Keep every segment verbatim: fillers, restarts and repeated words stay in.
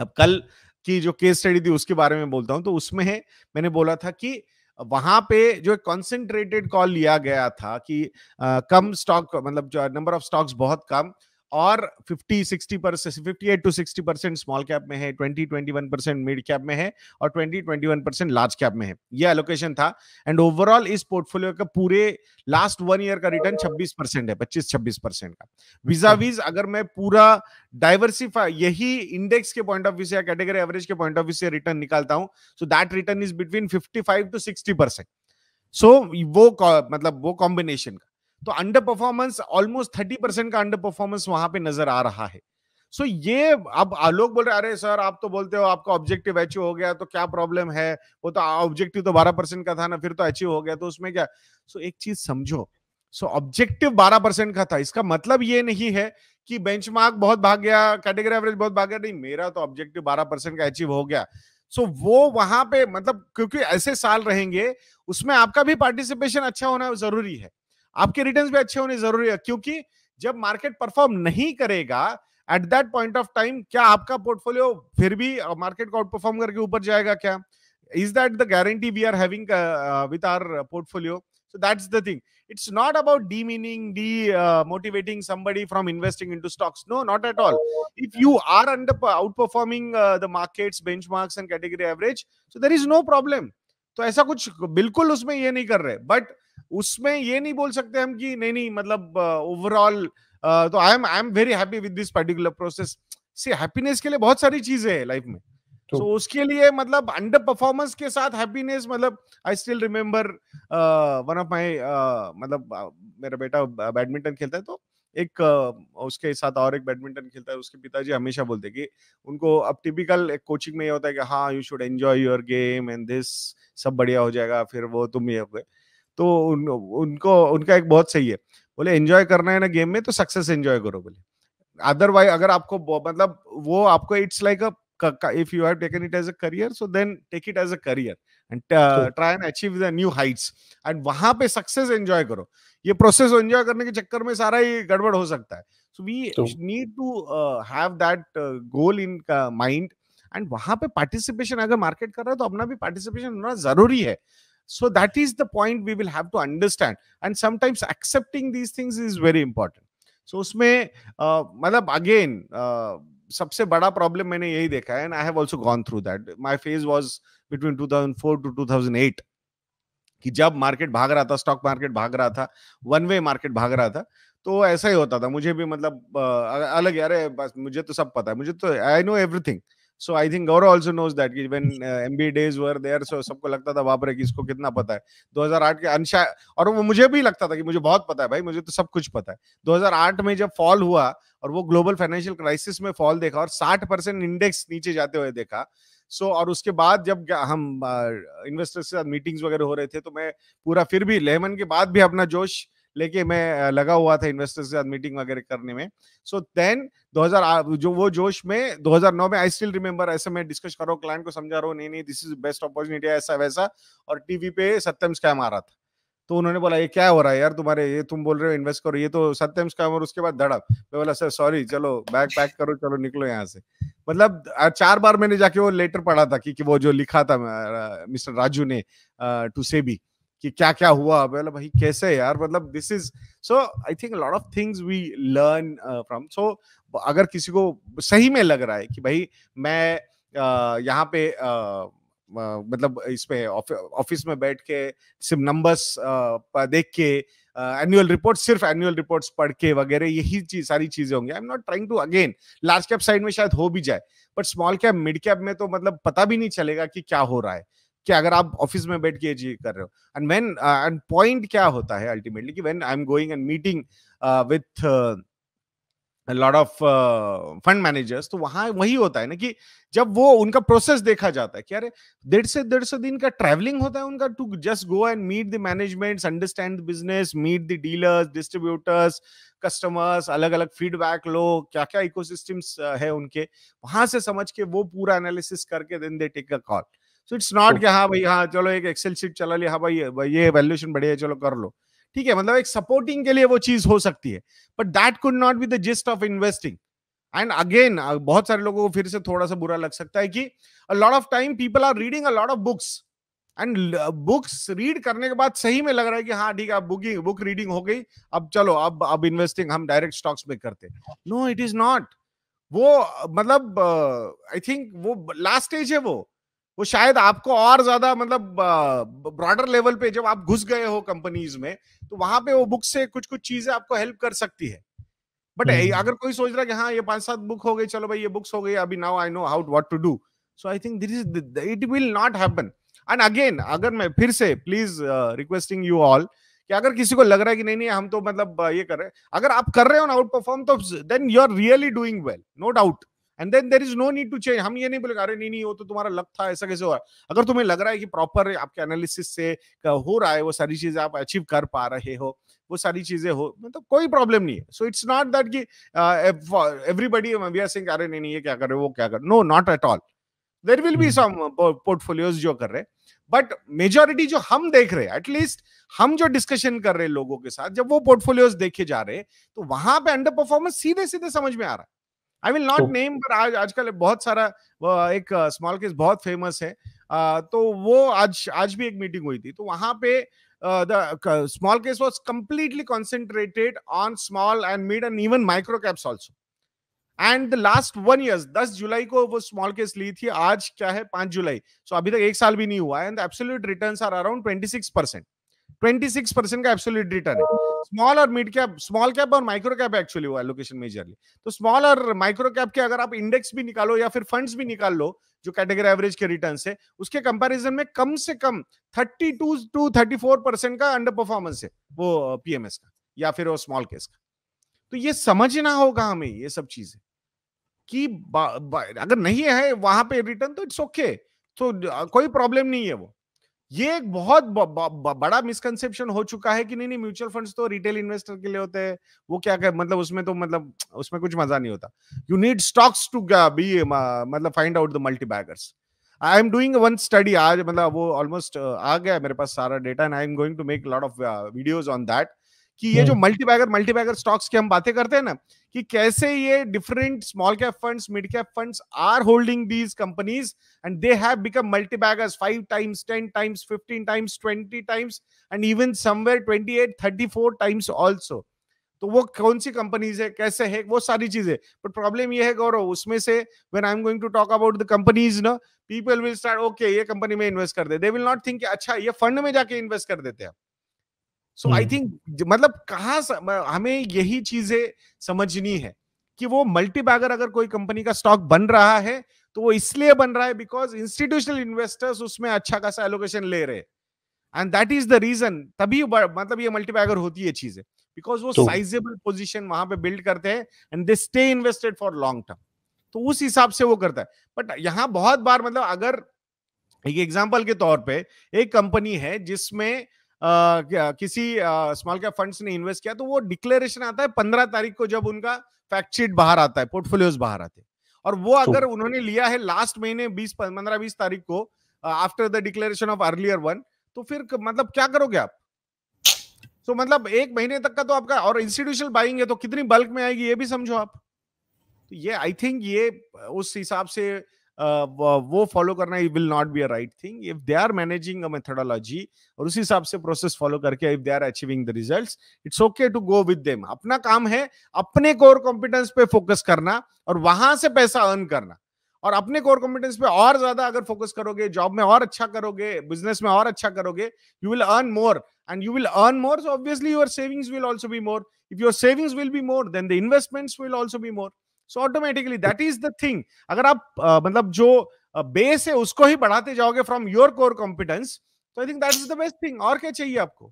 अब कल की जो केस स्टडी थी उसके बारे में बोलता हूं, तो उसमें मैंने बोला था कि वहां पे जो कंसंट्रेटेड कॉल लिया गया था कि आ, कम स्टॉक, मतलब जो नंबर ऑफ स्टॉक्स बहुत कम, और fifty sixty percent fifty eight to sixty percent small cap में है, twenty to one percent mid cap में है और twenty to one percent large cap में है, ये एलोकेशन था। एंड ओवरऑल इस पोर्टफोलियो का पूरे लास्ट वन ईयर का रिटर्न छब्बीस परसेंट है, पच्चीस छब्बीस परसेंट का विजावीज। अगर मैं पूरा डाइवर्सिफाई, यही इंडेक्स के पॉइंट ऑफ व्यू से या कैटेगरी एवरेज के पॉइंट ऑफ व्यू से रिटर्न निकालता हूं, so that return is between fifty five to sixty percent. So वो मतलब वो कॉम्बिनेशन का तो under performance almost thirty percent का अंडर परफॉर्मेंस वहां पे नजर आ रहा है। सो so ये अब लोग बोल रहे अरे सर आप तो बोलते हो आपका ऑब्जेक्टिव अचीव हो गया तो क्या प्रॉब्लम है, वो तो ऑब्जेक्टिव तो बारह परसेंट का था ना, फिर तो अचीव हो गया तो उसमें क्या। सो so एक चीज समझो, सो ऑब्जेक्टिव बारह परसेंट का था, इसका मतलब ये नहीं है कि बेंचमार्क बहुत भाग गया, कैटेगरी एवरेज बहुत भाग गया, नहीं, मेरा तो ऑब्जेक्टिव बारह परसेंट का अचीव हो गया। सो so, वो वहां पे मतलब क्योंकि ऐसे साल रहेंगे उसमें आपका भी पार्टिसिपेशन अच्छा होना जरूरी है, आपके रिटर्न्स भी अच्छे होने जरूरी है, क्योंकि जब मार्केट परफॉर्म नहीं करेगा at that point of time क्या आपका पोर्टफोलियो फिर भी मार्केट को आउट परफॉर्म करके ऊपर जाएगा क्या? Is that the guarantee we are having with our portfolio? So that's the thing. It's not about demeaning, demotivating somebody from investing into stocks, no, not at all. If you are under outperforming the markets, benchmarks and category average, so there is no problem. तो ऐसा कुछ बिल्कुल उसमें ये नहीं कर रहे, but उसमें ये नहीं बोल सकते हम कि नहीं नहीं मतलब ओवरऑल uh, तो I am I am very happy with this particular process. See, happiness के लिए बहुत सारी चीजें हैं लाइफ में, तो so, उसके लिए मतलब अंडर परफॉर्मेंस के साथ हैप्पीनेस, मतलब I still remember one of my मतलब uh, मेरा बेटा बैडमिंटन खेलता है, तो एक uh, उसके साथ और एक बैडमिंटन खेलता है, उसके पिताजी हमेशा बोलते हैं कि उनको अब टिपिकल एक कोचिंग में ये होता है कि हाँ you should enjoy your game and this, सब बढ़िया हो जाएगा, फिर वो तुम ये हो गए। तो उन, उनको उनका एक बहुत सही है, बोले एंजॉय करना है ना गेम में तो सक्सेस एंजॉय करो, बोले अदरवाइज अगर आपको मतलब वो आपको it's like a if you have taken it as a career so then take it as a career and try and achieve the new heights and वहां पे सक्सेस एंजॉय करो। ये प्रोसेस एंजॉय करने के चक्कर में सारा ही गड़बड़ हो सकता है। So we need to have that goal in mind and वहां पे पार्टिसिपेशन, अगर मार्केट कर रहा है तो अपना भी पार्टिसिपेशन होना जरूरी है। So that is the point we will have to understand, and sometimes accepting these things is very important. So उसमें uh, मतलब again uh, सबसे बड़ा problem मैंने यही देखा है, and I have also gone through that. My phase was between two thousand four to two thousand eight कि जब market भाग रहा था, stock market भाग रहा था, one way market भाग रहा था, तो ऐसा ही होता था। मुझे भी मतलब uh, अलग यारे, बस मुझे तो सब पता है, मुझे तो I know everything. So I think Gaurav also knows that कि when uh, M B A days were there, so सबको लगता था बाप रे कि इसको कितना पता है। दो हज़ार आठ के अंशा, और वो मुझे भी लगता था कि मुझे बहुत पता है भाई, मुझे तो सब कुछ पता है। दो हज़ार आठ में जब फॉल हुआ और वो ग्लोबल फाइनेंशियल क्राइसिस में फॉल देखा और साठ परसेंट इंडेक्स नीचे जाते हुए देखा, सो so, और उसके बाद जब हम इन्वेस्टर्स uh, के साथ मीटिंग्स वगैरह हो रहे थे तो मैं पूरा फिर भी लेमन के बाद भी अपना जोश लेके मैं लगा हुआ था इन्वेस्टर्स के साथ मीटिंग वगैरह करने में। सो देन दो हज़ार आठ जो वो जोश में दो हज़ार नौ में आई स्टिल रिमेम्बर, ऐसे मैं डिस्कस कर रहा हूँ, क्लाइंट को समझा रहा हूँ नहीं नहीं दिस इज बेस्ट अपॉर्चुनिटी ऐसा वैसा, और टीवी पे सत्यम स्कैम आ रहा था तो उन्होंने बोला ये क्या हो रहा है यार तुम्हारे, ये तुम बोल रहे हो इन्वेस्ट करो, ये तो सत्यम स्कैम। और उसके बाद धड़क, मैं बोला सर सॉरी चलो बैग पैक करो चलो निकलो यहाँ से। मतलब चार बार मैंने जाके वो लेटर पढ़ा था कि, कि वो जो लिखा था मिस्टर राजू ने टू सेबी कि क्या क्या हुआ, मतलब भाई कैसे यार, मतलब this is. So I think lot of things we learn from. सो अगर किसी को सही में लग रहा है कि भाई मैं uh, यहाँ पे uh, uh, मतलब इसमें ऑफिस में बैठ के सिर्फ नंबर्स uh, देख के एनुअल uh, रिपोर्ट सिर्फ एनुअल रिपोर्ट्स पढ़ के वगैरह यही चीज सारी चीजें होंगी, I am not trying to again. Large cap side में शायद हो भी जाए, but small cap mid cap में तो मतलब पता भी नहीं चलेगा कि क्या हो रहा है कि अगर आप ऑफिस में बैठ के जी कर रहे हो। एंड व्हेन एंड पॉइंट क्या होता है अल्टीमेटली कि when I am going and meeting with a lot of fund managers, तो वहां वही होता है ना कि जब वो उनका प्रोसेस देखा जाता है कि अरे डेढ़ से डेढ़ सौ दिन का ट्रैवलिंग होता है उनका to just go and meet the managements, understand the business, meet the dealers, distributors, customers, अलग अलग फीडबैक लो, क्या क्या इकोसिस्टम्स है उनके, वहां से समझ के वो पूरा एनालिसिस करके then they take a call. So it's not कि हाँ भाई हाँ चलो एक एक्सेल शीट चला लिया, हाँ भाई ये वैल्यूएशन बढ़िया है चलो कर लो, ठीक है, मतलब एक सपोर्टिंग के लिए वो चीज हो सकती है, but that could not be the gist of investing. And again बहुत सारे लोगों को फिर से थोड़ा सा बुरा लग सकता है कि a lot of time people are reading a lot of books, and books read करने के बाद सही में लग रहा है कि हाँ ठीक है, बुकिंग बुक रीडिंग हो गई, अब चलो अब अब इन्वेस्टिंग हम डायरेक्ट स्टॉक्स में करते हैं। No, it is not. वो मतलब आई थिंक वो लास्ट स्टेज है, वो वो शायद आपको और ज्यादा मतलब ब्रॉडर लेवल पे जब आप घुस गए हो कंपनीज में, तो वहां पे वो बुक से कुछ कुछ चीजें आपको हेल्प कर सकती है। बट अगर कोई सोच रहा है कि हाँ ये पांच सात बुक हो गई, चलो भाई ये बुक्स हो गई, अभी now I know how what to do, so I think this is it will not happen. And again अगर मैं फिर से प्लीज रिक्वेस्टिंग यू ऑल कि अगर किसी को लग रहा है कि नहीं नहीं हम तो मतलब ये कर रहे हैं, अगर आप कर रहे हो ना आउट परफॉर्म, तो then you are really doing well, no doubt, and then there is no need to change. हम ये नहीं बोलेंगे अरे नहीं नहीं वो तो तुम्हारा लक था, ऐसा कैसे हो रहा है। अगर तुम्हें लग रहा है कि प्रॉपर आपके एनालिसिस से हो रहा है, वो सारी चीजें आप अचीव कर पा रहे हो, वो सारी चीजें हो, मतलब कोई प्रॉब्लम नहीं है। सो इट्स नॉट दैट कि एवरीबॉडी वी आर सेइंग अरे नहीं नहीं ये क्या कर रहे हो, वो क्या कर, no not at all. There will be some portfolios जो कर रहे, बट मेजॉरिटी जो हम देख रहे हैं, एटलीस्ट हम जो डिस्कशन कर रहे हैं लोगों के साथ, जब वो पोर्टफोलियोज देखे जा रहे हैं, तो वहां पे अंडर परफॉर्मेंस सीधे सीधे समझ में आ रहा है। आई विल नॉट नेम, पर आज आजकल बहुत सारा एक स्मॉल केस बहुत फेमस है, तो वो आज आज भी एक मीटिंग हुई थी, तो वहां पे the small case was completely concentrated on small and mid and even micro caps also, and the last one year दस जुलाई को वो स्मॉल केस ली थी, आज क्या है पांच जुलाई, सो so अभी तक एक साल भी नहीं हुआ है, and the absolute returns are around छब्बीस परसेंट, छब्बीस परसेंट का एब्सोल्यूट रिटर्न है। स्मॉल और मिड कैप, स्मॉल कैप और माइक्रो कैप एक्चुअली वो एलोकेशन मेजरली, तो स्मॉल और माइक्रो कैप के अगर आप इंडेक्स भी निकालो या फिर फंड्स भी निकाल लो जो कैटेगरी एवरेज के रिटर्न है, उसके कंपैरिजन में कम से कम बत्तीस टू चौंतीस परसेंट का अंडर परफॉर्मेंस है वो पीएमएस का या फिर वो स्मॉल केस का। तो ये समझना होगा हमें ये सब चीजें कि बा, बा, अगर नहीं है वहां पे रिटर्न तो इट्स ओके, तो कोई प्रॉब्लम नहीं है। वो ये एक बहुत ब, ब, ब, बड़ा मिसकंसेप्शन हो चुका है कि नहीं नहीं म्यूचुअल फंड्स तो रिटेल इन्वेस्टर के लिए होते हैं, वो क्या कर, मतलब उसमें तो मतलब उसमें कुछ मजा नहीं होता, you need stocks to be मतलब find out the multi beggars. I am doing one study आज, मतलब वो ऑलमोस्ट आ गया मेरे पास सारा data, and I am going to make lot of videos on that कि ये जो multi bagger multi bagger stocks की हम बातें करते हैं ना, कि कैसे ये different small cap funds mid cap funds are holding these companies and they have become multi baggers five times ten times fifteen times twenty times and even somewhere twenty eight thirty four times also. तो वो कौन सी companies है, कैसे है, वो सारी चीजें। But problem ये है गौरव, उसमें से when I am going to talk about the companies ना, पीपल विल स्टार्ट ओके ये कंपनी में इन्वेस्ट कर दे, दे विल नॉट थिंक अच्छा ये फंड में जाके इन्वेस्ट कर देते हैं। सो आई थिंक मतलब कहाँ हमें यही चीजें समझनी है कि वो मल्टी बैगर अगर कोई कंपनी का स्टॉक बन रहा है तो वो इसलिए बन रहा है बिकॉज इंस्टीट्यूशनल इन्वेस्टर्स उसमें अच्छा खासा एलोकेशन ले रहे हैं, and that is the reason. तभी मतलब ये मल्टी बैगर होती है चीजें, बिकॉज वो साइजेबल पोजीशन वहां पे बिल्ड करते हैं and they stay invested for long term, तो उस हिसाब से वो करता है। बट यहाँ बहुत बार मतलब अगर एक एग्जाम्पल के तौर पर एक कंपनी है जिसमें Uh, किसी स्मॉल कैप फंड्स ने इन्वेस्ट किया, तो वो डिक्लेरेशन आता है पंद्रह तारीख को जब उनका फैक्ट शीट बाहर आता है, पोर्टफोलियोज बाहर आते हैं, और वो अगर उन्होंने लिया है लास्ट महीने बीस पंद्रह बीस तारीख को after the declaration of earlier one, तो फिर मतलब क्या करोगे आप? तो so, मतलब एक महीने तक का तो आपका, और इंस्टीट्यूशनल बाइंग है तो कितनी बल्क में आएगी ये भी समझो आप। तो ये आई थिंक ये उस हिसाब से Uh, वो फॉलो करना will not be a right thing if they are managing a methodology, और उसी हिसाब से प्रोसेस फॉलो करके if they are achieving the results, it's okay to go with them. अपना काम है अपने कोर कॉम्पिटेंस पे फोकस करना और वहां से पैसा अर्न करना, और अपने कोर कॉम्पिटेंस पे और ज्यादा अगर फोकस करोगे, जॉब में और अच्छा करोगे, बिजनेस में और अच्छा करोगे, you will earn more, and you will earn more so obviously your savings will also be more, if your savings will be more then the investments will also be more. So automatically that is the thing। अगर आप uh, मतलब जो base uh, है उसको ही बढ़ाते जाओगे from your core competence, तो I think that is the best thing. और क्या चाहिए आपको?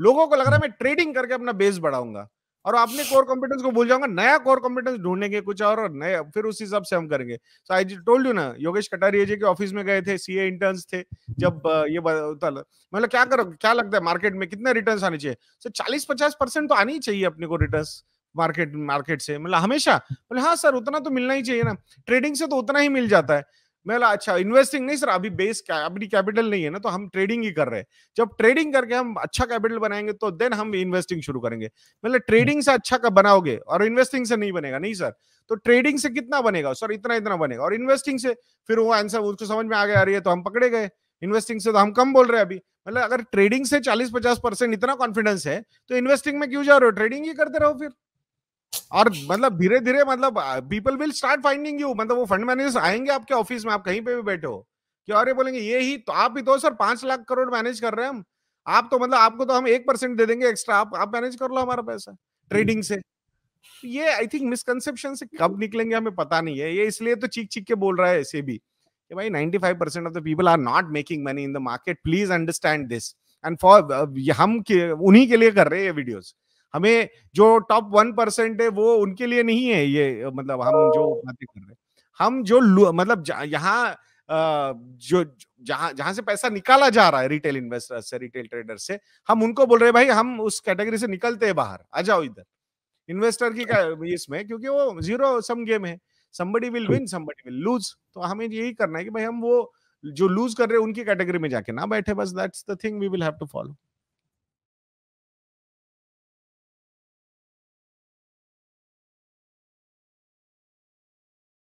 लोगों को लग रहा है मैं ट्रेडिंग करके अपना बेस बढ़ाऊंगा और अपने कोर कॉम्पिटेंस को भूल जाऊंगा, नया कोर कॉम्पिटेंस ढूंढेंगे कुछ और, और नया, फिर उस हिसाब से हम करेंगे। सो आई टोल्ड यू ना, योगेश कटारिया जी के ऑफिस में गए थे, सीए इंटर्न्स थे जब ये मतलब क्या करो, क्या लगता है मार्केट में कितने रिटर्न्स आने चाहिए? सर चालीस पचास परसेंट तो आनी चाहिए अपने को रिटर्न्स मार्केट मार्केट से, मतलब हमेशा। बोले हाँ सर उतना तो मिलना ही चाहिए ना, ट्रेडिंग से तो उतना ही मिल जाता है। मैं बोला अच्छा इन्वेस्टिंग नहीं सर, अभी बेस क्या, अभी कैपिटल नहीं है ना, तो हम ट्रेडिंग ही कर रहे हैं, जब ट्रेडिंग करके हम अच्छा कैपिटल बनाएंगे तो देन हम इन्वेस्टिंग शुरू करेंगे। मतलब ट्रेडिंग से अच्छा का बनाओगे और इन्वेस्टिंग से नहीं बनेगा? नहीं सर। तो ट्रेडिंग से कितना बनेगा? सर इतना इतना बनेगा। और इन्वेस्टिंग से? फिर वो आंसर उसको समझ में आ गया, अरे तो हम पकड़े गए, इन्वेस्टिंग से तो हम कम बोल रहे हैं अभी। मतलब अगर ट्रेडिंग से चालीस पचास परसेंट इतना कॉन्फिडेंस है तो इन्वेस्टिंग में क्यों जा रहे हो, ट्रेडिंग ही करते रहो फिर। और मतलब धीरे धीरे मतलब people will start finding you, मतलब वो फंड मैनेजर्स आएंगे आपके ऑफिस में, आप कहीं पे भी बैठे हो कि अरे बोलेंगे ये ही तो आप ही तो सर पांच लाख करोड़ मैनेज कर रहे हैं हम, आप तो मतलब आपको तो हम एक परसेंट दे देंगे एक्स्ट्रा, आप आप मैनेज कर लो हमारा पैसा ट्रेडिंग से। ये आई थिंक मिसकंसेप्शन से कब निकलेंगे हमें पता नहीं है, ये इसलिए तो चीख चीख के बोल रहा है सेबी कि भाई ninety five percent of the people are not making money in the market, please understand this. And for हम उन्हीं के लिए कर रहे हैं ये वीडियोस, हमें जो टॉप वन परसेंट है वो उनके लिए नहीं है ये, मतलब हम जो बातें कर रहे हैं, हम जो मतलब यहाँ जो जहां जहां से पैसा निकाला जा रहा है रिटेल इन्वेस्टर से, रिटेल ट्रेडर से, हम उनको बोल रहे हैं भाई हम उस कैटेगरी से निकलते हैं बाहर, आ जाओ इधर इन्वेस्टर की इसमें, क्योंकि वो जीरो सम गेम है, somebody will win, somebody will lose। तो हमें यही करना है कि भाई हम वो जो लूज कर रहे हैं उनकी कैटेगरी में जाके ना बैठे, बस that's the thing we will have to follow.